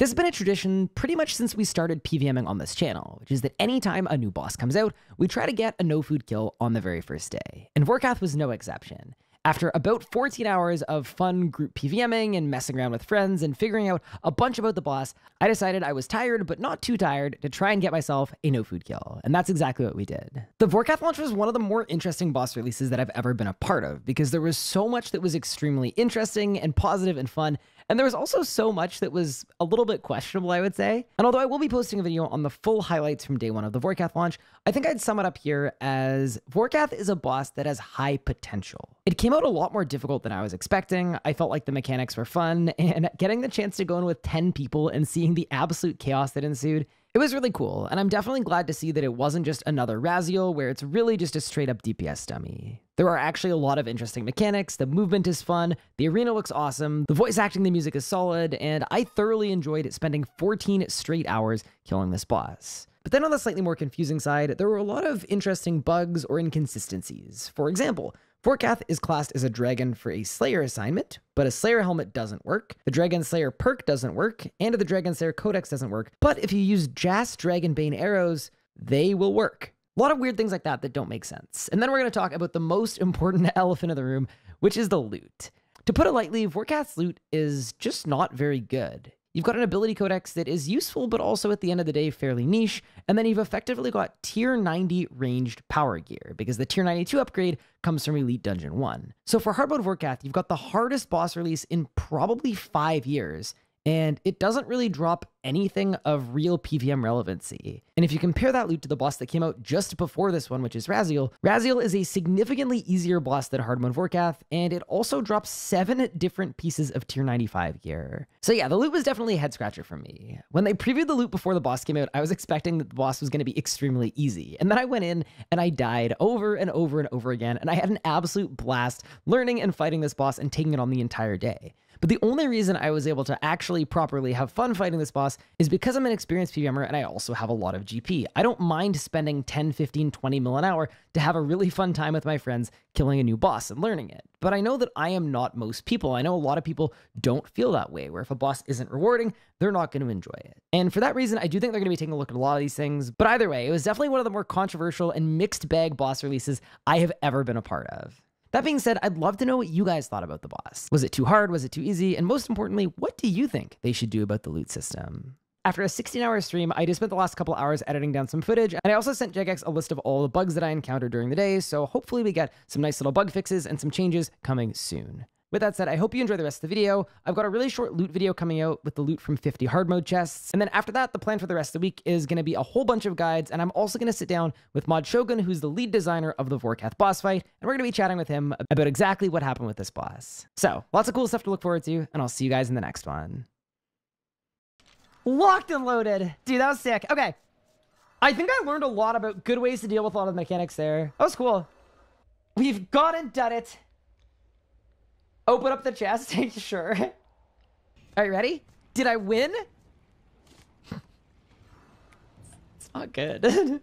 This has been a tradition pretty much since we started PVMing on this channel, which is that anytime a new boss comes out, we try to get a no-food kill on the very first day, and Vorkath was no exception. After about 14 hours of fun group PVMing and messing around with friends and figuring out a bunch about the boss, I decided I was tired but not too tired to try and get myself a no food kill, and that's exactly what we did. The Vorkath launch was one of the more interesting boss releases that I've ever been a part of because there was so much that was extremely interesting and positive and fun, and there was also so much that was a little bit questionable, I would say. And although I will be posting a video on the full highlights from day one of the Vorkath launch, I think I'd sum it up here as Vorkath is a boss that has high potential. It came out a lot more difficult than I was expecting. I felt like the mechanics were fun, and getting the chance to go in with 10 people and seeing the absolute chaos that ensued, it was really cool, and I'm definitely glad to see that it wasn't just another Raziel where it's really just a straight up DPS dummy. There are actually a lot of interesting mechanics, the movement is fun, the arena looks awesome, the voice acting, the music is solid, and I thoroughly enjoyed spending 14 straight hours killing this boss. But then on the slightly more confusing side, there were a lot of interesting bugs or inconsistencies. For example, Vorkath is classed as a dragon for a Slayer assignment, but a Slayer helmet doesn't work, the Dragon Slayer perk doesn't work, and the Dragon Slayer codex doesn't work, but if you use Jas Dragonbane arrows, they will work. A lot of weird things like that that don't make sense. And then we're going to talk about the most important elephant in the room, which is the loot. To put it lightly, Vorkath's loot is just not very good. You've got an ability codex that is useful, but also at the end of the day, fairly niche. And then you've effectively got tier 90 ranged power gear because the tier 92 upgrade comes from Elite Dungeon 1. So for hardmode Vorkath, you've got the hardest boss release in probably 5 years, and it doesn't really drop anything of real PVM relevancy. And if you compare that loot to the boss that came out just before this one, which is Raziel, Raziel is a significantly easier boss than hardmode Vorkath, and it also drops 7 different pieces of tier 95 gear. So yeah, the loot was definitely a head scratcher for me. When they previewed the loot before the boss came out, I was expecting that the boss was going to be extremely easy, and then I went in and I died over and over and over again, and I had an absolute blast learning and fighting this boss and taking it on the entire day. But the only reason I was able to actually properly have fun fighting this boss is because I'm an experienced PVMer and I also have a lot of GP. I don't mind spending 10, 15, 20 mil an hour to have a really fun time with my friends killing a new boss and learning it. But I know that I am not most people. I know a lot of people don't feel that way, where if a boss isn't rewarding, they're not going to enjoy it. And for that reason, I do think they're going to be taking a look at a lot of these things. But either way, it was definitely one of the more controversial and mixed bag boss releases I have ever been a part of. That being said, I'd love to know what you guys thought about the boss. Was it too hard? Was it too easy? And most importantly, what do you think they should do about the loot system? After a 16-hour stream, I just spent the last couple hours editing down some footage, and I also sent Jagex a list of all the bugs that I encountered during the day, so hopefully we get some nice little bug fixes and some changes coming soon. With that said, I hope you enjoy the rest of the video. I've got a really short loot video coming out with the loot from 50 hard mode chests. And then after that, the plan for the rest of the week is going to be a whole bunch of guides. And I'm also going to sit down with Mod Shogun, who's the lead designer of the Vorkath boss fight. And we're going to be chatting with him about exactly what happened with this boss. So lots of cool stuff to look forward to. And I'll see you guys in the next one. Locked and loaded. Dude, that was sick. Okay. I think I learned a lot about good ways to deal with a lot of the mechanics there. That was cool. We've gone and done it. Open up the chest, sure. All right, ready? Did I win? It's not good.